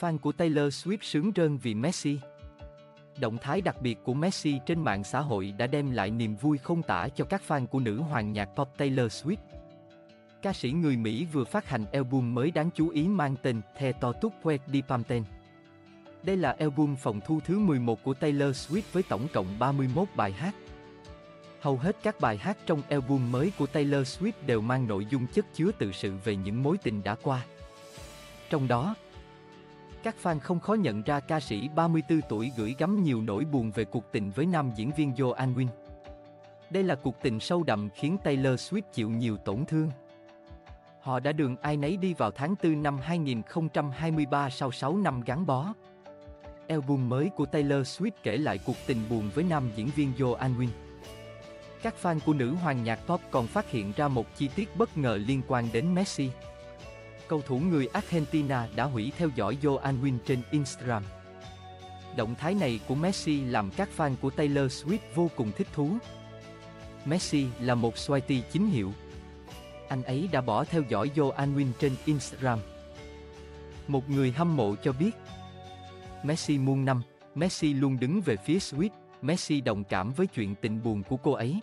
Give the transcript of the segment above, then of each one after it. Fan của Taylor Swift sướng rơn vì Messi. Động thái đặc biệt của Messi trên mạng xã hội đã đem lại niềm vui không tả cho các fan của nữ hoàng nhạc pop Taylor Swift. Ca sĩ người Mỹ vừa phát hành album mới đáng chú ý mang tên The Tortured Poets Department. Đây là album phòng thu thứ 11 của Taylor Swift với tổng cộng 31 bài hát. Hầu hết các bài hát trong album mới của Taylor Swift đều mang nội dung chất chứa tự sự về những mối tình đã qua. Trong đó, các fan không khó nhận ra ca sĩ 34 tuổi gửi gắm nhiều nỗi buồn về cuộc tình với nam diễn viên Joe Alwyn. Đây là cuộc tình sâu đậm khiến Taylor Swift chịu nhiều tổn thương. Họ đã đường ai nấy đi vào tháng 4 năm 2023 sau 6 năm gắn bó. Album mới của Taylor Swift kể lại cuộc tình buồn với nam diễn viên Joe Alwyn. Các fan của nữ hoàng nhạc pop còn phát hiện ra một chi tiết bất ngờ liên quan đến Messi. Cầu thủ người Argentina đã hủy theo dõi Joe Alwyn trên Instagram. Động thái này của Messi làm các fan của Taylor Swift vô cùng thích thú. Messi là một Swiftie chính hiệu. Anh ấy đã bỏ theo dõi Joe Alwyn trên Instagram. Một người hâm mộ cho biết, Messi muôn năm, Messi luôn đứng về phía Swift, Messi đồng cảm với chuyện tình buồn của cô ấy.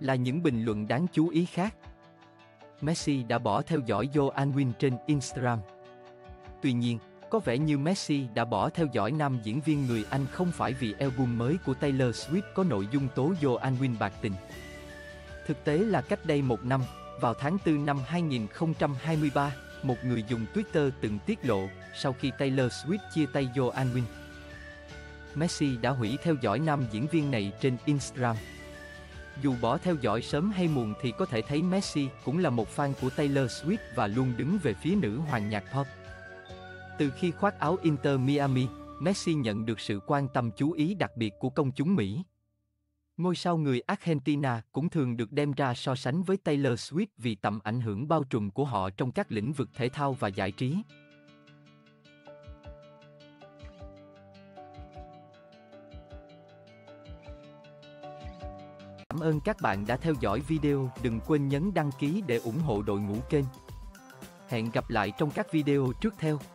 Là những bình luận đáng chú ý khác. Messi đã bỏ theo dõi Joe Alwyn trên Instagram. Tuy nhiên, có vẻ như Messi đã bỏ theo dõi nam diễn viên người Anh không phải vì album mới của Taylor Swift có nội dung tố Joe Alwyn bạc tình. Thực tế là cách đây một năm, vào tháng 4 năm 2023, một người dùng Twitter từng tiết lộ, sau khi Taylor Swift chia tay Joe Alwyn, Messi đã hủy theo dõi nam diễn viên này trên Instagram. Dù bỏ theo dõi sớm hay muộn thì có thể thấy Messi cũng là một fan của Taylor Swift và luôn đứng về phía nữ hoàng nhạc pop. Từ khi khoác áo Inter Miami, Messi nhận được sự quan tâm chú ý đặc biệt của công chúng Mỹ. Ngôi sao người Argentina cũng thường được đem ra so sánh với Taylor Swift vì tầm ảnh hưởng bao trùm của họ trong các lĩnh vực thể thao và giải trí. Cảm ơn các bạn đã theo dõi video, đừng quên nhấn đăng ký để ủng hộ đội ngũ kênh. Hẹn gặp lại trong các video tiếp theo.